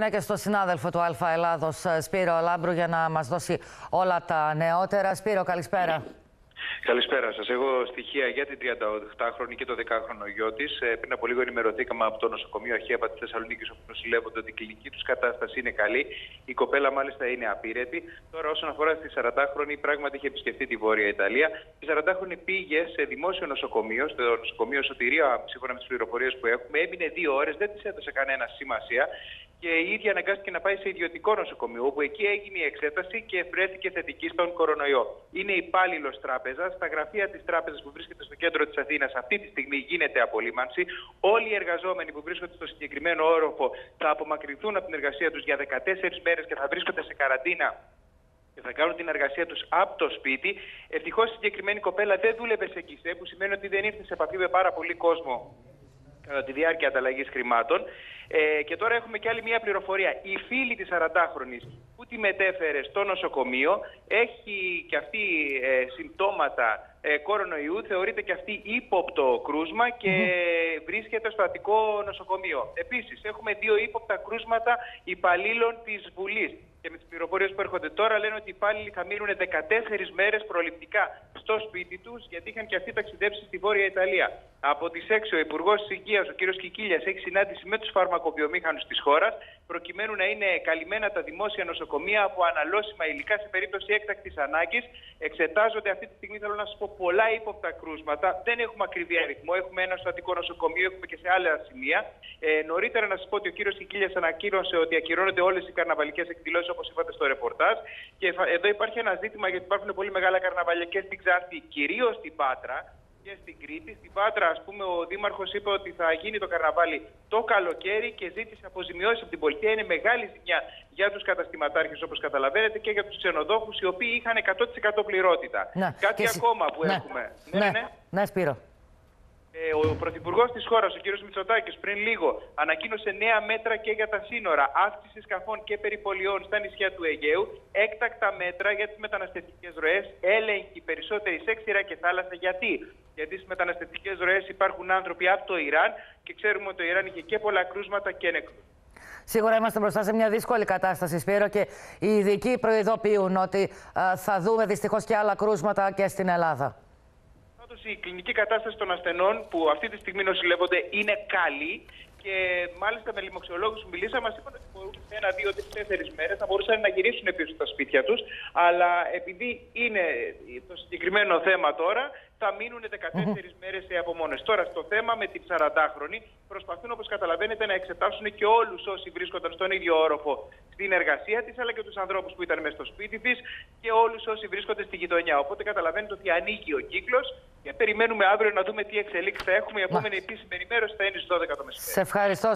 Είναι και στο συνάδελφο του ΑΕ Ελλάδος Σπύρο Λάμπρου για να μας δώσει όλα τα νεότερα. Σπύρο, καλησπέρα. Καλησπέρα σας. Έχω στοιχεία για την 38χρονη και το 10χρονο γιο της. Πριν από λίγο ενημερωθήκαμε από το νοσοκομείο Αχέπα της Θεσσαλονίκης, όπου νοσηλεύονται ότι η κλινική τους κατάσταση είναι καλή. Η κοπέλα μάλιστα είναι απείρετη. Τώρα, όσον αφορά στη 40χρονη, πράγματι είχε επισκεφτεί τη Βόρεια Ιταλία. Η 40χρονη πήγε σε δημόσιο νοσοκομείο, στο νοσοκομείο Σωτηρία, σύμφωνα με τις πληροφορίες που έχουμε. Έμεινε 2 ώρες, δεν της έδωσε κανένα σημασία. Και η ίδια αναγκάστηκε να πάει σε ιδιωτικό νοσοκομείο, όπου εκεί έγινε η εξέταση και βρέθηκε θετική στον κορονοϊό. Είναι υπάλληλος τράπεζας. Στα γραφεία της τράπεζας που βρίσκεται στο κέντρο της Αθήνας, αυτή τη στιγμή γίνεται απολύμανση. Όλοι οι εργαζόμενοι που βρίσκονται στο συγκεκριμένο όροφο θα απομακρυνθούν από την εργασία τους για 14 μέρες και θα βρίσκονται σε καραντίνα. Και θα κάνουν την εργασία τους από το σπίτι. Ευτυχώς η συγκεκριμένη κοπέλα δεν δούλευε σε κισέ, που σημαίνει ότι δεν ήρθε σε επαφή με πάρα πολύ κόσμο κατά τη διάρκεια ανταλλαγής χρημάτων. Και τώρα έχουμε και άλλη μια πληροφορία. Η φίλη της 40χρονης που τη μετέφερε στο νοσοκομείο έχει και αυτή συμπτώματα κορονοϊού. Θεωρείται και αυτή ύποπτο κρούσμα και βρίσκεται στο Αττικό νοσοκομείο. Επίσης, έχουμε 2 ύποπτα κρούσματα υπαλλήλων της Βουλής. Και με τις πληροφορίες που έρχονται τώρα λένε ότι οι υπάλληλοι θα μείνουν 14 μέρες προληπτικά στο σπίτι τους, γιατί είχαν και αυτοί ταξιδέψει στη Βόρεια Ιταλία. Από τις 6 ο Υπουργός της Υγείας, ο κ. Κικίλιας, έχει συνάντηση με τους φαρμακοβιομήχανους της χώρας, προκειμένου να είναι καλυμμένα τα δημόσια νοσοκομεία από αναλώσιμα υλικά σε περίπτωση έκτακτης ανάγκης. Εξετάζονται αυτή τη στιγμή, θέλω να σας πω, πολλά ύποπτα κρούσματα. Δεν έχουμε ακριβή αριθμό. Έχουμε ένα στο Αττικό νοσοκομείο, έχουμε και σε άλλα σημεία. Νωρίτερα να σας πω ότι ο κ. Κικίλιας ανακοίνωσε ότι ακυρώνονται όλες οι καρναβαλικές εκδηλώσεις, όπως είπατε στο ρεπορτάζ. Και εδώ υπάρχει ένα ζήτημα, γιατί υπάρχουν πολύ μεγάλα καρναβάλια και στην Ξάνθη, κυρίως στην Πάτρα. Και στην Κρήτη, στην Πάτρα, ας πούμε, ο δήμαρχος είπε ότι θα γίνει το καρναβάλι το καλοκαίρι και ζήτησε αποζημιώσεις από την πολιτεία. Είναι μεγάλη ζημιά για τους καταστηματάρχες, όπως καταλαβαίνετε, και για τους ξενοδόχους, οι οποίοι είχαν 100% πληρότητα. Ναι. Κάτι και ακόμα που έχουμε. Ναι, Σπύρο. Ο πρωθυπουργός της χώρας, ο κ. Μητσοτάκης, πριν λίγο ανακοίνωσε νέα μέτρα και για τα σύνορα, αύξηση σκαφών και περιπολιών στα νησιά του Αιγαίου, έκτακτα μέτρα για τις μεταναστευτικές ροές, έλεγχοι περισσότεροι σε ξηρά και θάλασσα. Γιατί στις μεταναστευτικές ροές υπάρχουν άνθρωποι από το Ιράν και ξέρουμε ότι το Ιράν είχε και πολλά κρούσματα και νεκρούς. Σίγουρα είμαστε μπροστά σε μια δύσκολη κατάσταση, Σπύρο, και οι ειδικοί προειδοποιούν ότι θα δούμε δυστυχώς και άλλα κρούσματα και στην Ελλάδα. Η κλινική κατάσταση των ασθενών που αυτή τη στιγμή νοσηλεύονται είναι καλή και μάλιστα με λοιμοξιολόγους που μιλήσαμε μας είπαν ότι μπορούν σε 1, 2, 3, 4 μέρες να μπορούσαν να γυρίσουν πίσω στα σπίτια τους, αλλά επειδή είναι το συγκεκριμένο θέμα τώρα, θα μείνουν 14 μέρες σε απομόνωση. Τώρα, στο θέμα με την 40χρονη, προσπαθούν, όπως καταλαβαίνετε, να εξετάσουν και όλους όσοι βρίσκονταν στον ίδιο όροφο στην εργασία της, αλλά και τους ανθρώπους που ήταν μέσα στο σπίτι της και όλους όσοι βρίσκονται στη γειτονιά. Οπότε καταλαβαίνετε ότι ανοίγει ο κύκλος και περιμένουμε αύριο να δούμε τι εξελίξεις θα έχουμε. Η επόμενη επίσημη ενημέρωση θα είναι στις 12 το μεσημέρι. Σε ευχαριστώ.